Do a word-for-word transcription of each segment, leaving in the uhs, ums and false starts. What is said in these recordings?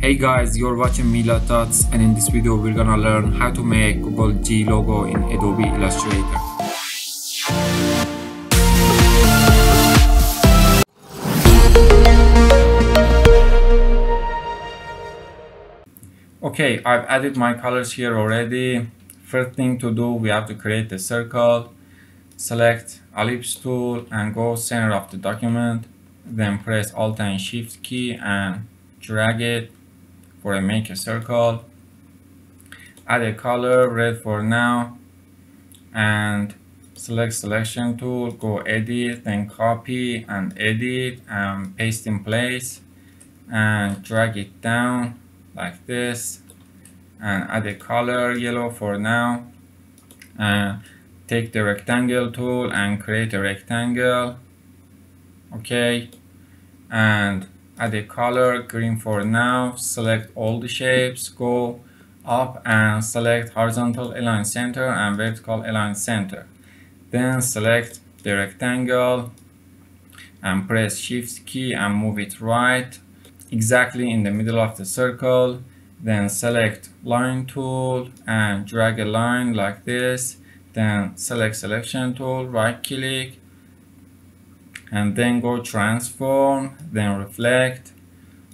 Hey guys, you're watching Milad Tuts, and in this video we're gonna learn how to make Google G logo in Adobe Illustrator. Okay, I've added my colors here already. First thing to do, we have to create a circle. Select ellipse tool and go center of the document. Then press Alt and Shift key and drag it. For a make a circle, add a color, red for now, and select selection tool, go edit, then copy and edit and paste in place and drag it down like this and add a color, yellow for now, and take the rectangle tool and create a rectangle. Okay, and add a color, green for now. Select all the shapes, go up and select horizontal align center and vertical align center. Then select the rectangle and press Shift key and move it right, exactly in the middle of the circle. Then select line tool and drag a line like this. Then select selection tool, right click, and then go transform, then reflect,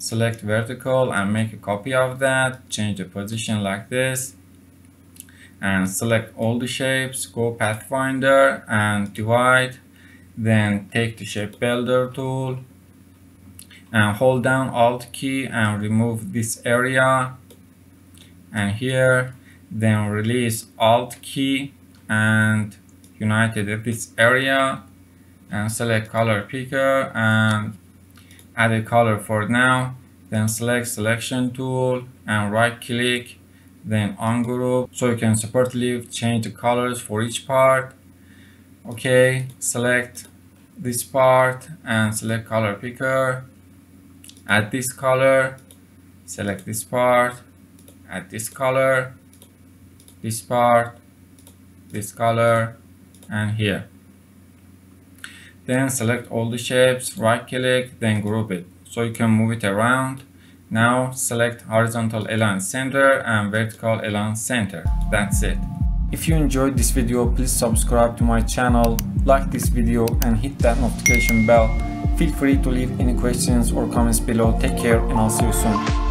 select vertical and make a copy of that, change the position like this, and select all the shapes, go pathfinder and divide, then take the shape builder tool and hold down Alt key and remove this area and here, then release Alt key and unite this area and select color picker and add a color for now. Then select selection tool and right click, then ungroup so you can separately change the colors for each part. Okay, select this part and select color picker, add this color, select this part, add this color, this part, this color, and here. Then select all the shapes, right click, then group it so you can move it around. Now select horizontal align center and vertical align center. That's it. If you enjoyed this video, please subscribe to my channel, like this video and hit that notification bell. Feel free to leave any questions or comments below. Take care and I'll see you soon.